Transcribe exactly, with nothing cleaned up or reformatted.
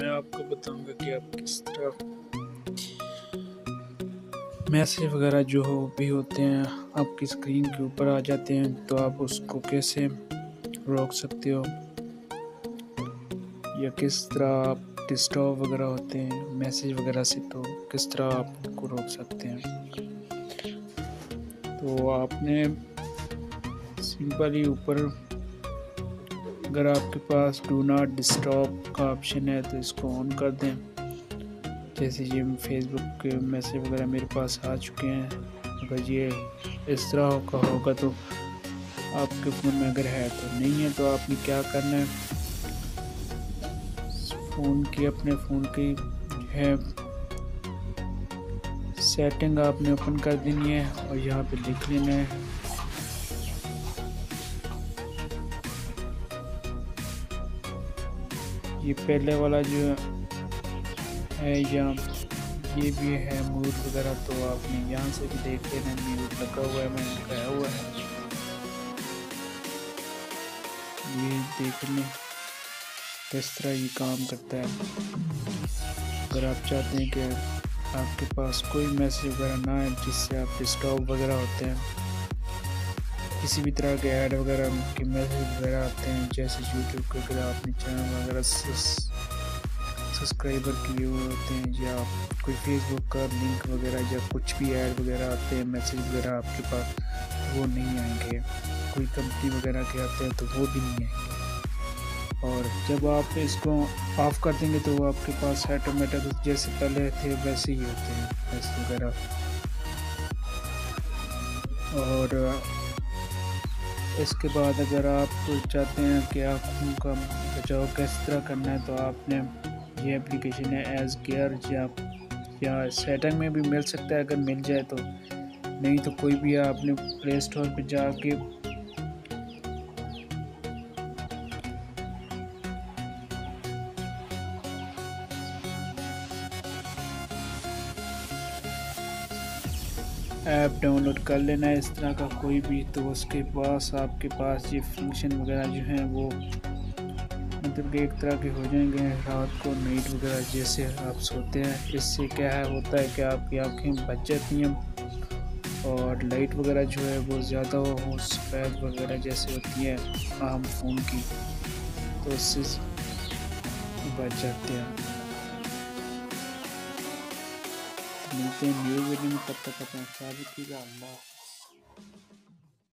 मैं आपको बताऊंगा कि आप किस तरह मैसेज वगैरह जो हो भी होते हैं आपकी स्क्रीन के ऊपर आ जाते हैं, तो आप उसको कैसे रोक सकते हो या किस तरह आप डिस्टर्ब वगैरह होते हैं मैसेज वगैरह से, तो किस तरह आप उनको रोक सकते हैं। तो आपने सिंपली ऊपर अगर आपके पास डू नॉट डिस्टर्ब का ऑप्शन है तो इसको ऑन कर दें। जैसे ये फेसबुक के मैसेज वगैरह मेरे पास आ चुके हैं, अगर ये इस तरह का होगा तो आपके फ़ोन में अगर है तो नहीं है, तो आपने क्या करना है, फ़ोन की अपने फ़ोन की है सेटिंग आपने ओपन कर देनी है और यहाँ पे लिख लेना है ये पहले वाला जो है या ये भी है म्यूट वगैरह, तो आपने यहाँ से भी देख लेना है म्यूट लगा हुआ है मैं लगाया हुआ है ये देख लें किस तरह ये काम करता है। अगर आप चाहते हैं कि आपके पास कोई मैसेज वगैरह ना है जिससे आप डिस्टर्ब वगैरह होते हैं, किसी भी तरह के ऐड वगैरह के मैसेज वगैरह आते हैं, जैसे यूट्यूब के अगर आपने चैनल वगैरह सब्सक्राइबर किए हुए होते हैं या कोई फेसबुक का लिंक वगैरह या कुछ भी ऐड वगैरह आते हैं मैसेज वगैरह आपके पास, तो वो नहीं आएंगे। कोई कंपनी वगैरह के आते हैं तो वो भी नहीं आएंगे। और जब आप इसको ऑफ़ कर देंगे तो वो आपके पास ऑटोमेटिक जैसे पहले थे वैसे ही होते हैं मैसेज वगैरह। और इसके बाद अगर आप चाहते हैं कि आप उनका बचाव किस तरह करना है, तो आपने ये एप्लीकेशन है एज केयर या, या सेटिंग में भी मिल सकता है, अगर मिल जाए तो, नहीं तो कोई भी आपने प्ले स्टोर पर जाके ऐप डाउनलोड कर लेना है इस तरह का कोई भी, तो उसके पास आपके पास ये फंक्शन वगैरह जो हैं वो मतलब कि एक तरह के हो जाएंगे रात को नाइट वगैरह जैसे आप सोते हैं। इससे क्या है होता है कि आपकी आँखें बच जाती हैं और लाइट वगैरह जो है वो ज़्यादा हो स्पैक वगैरह जैसे होती है आम फ़ोन की, तो उससे बच जाते हैं। मिलते हैं न्यू वीडियो में, तब तक अपना ख्याल रखिएगा। अल्लाह।